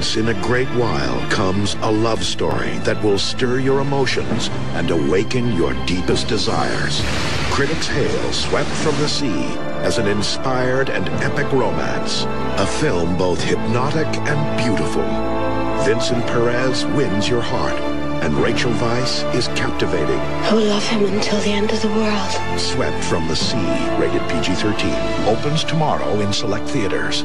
Once in a great while comes a love story that will stir your emotions and awaken your deepest desires. Critics hail Swept from the Sea as an inspired and epic romance, a film both hypnotic and beautiful. Vincent Perez wins your heart, and Rachel Weisz is captivating. I will love him until the end of the world. Swept from the Sea, rated PG-13, opens tomorrow in select theaters.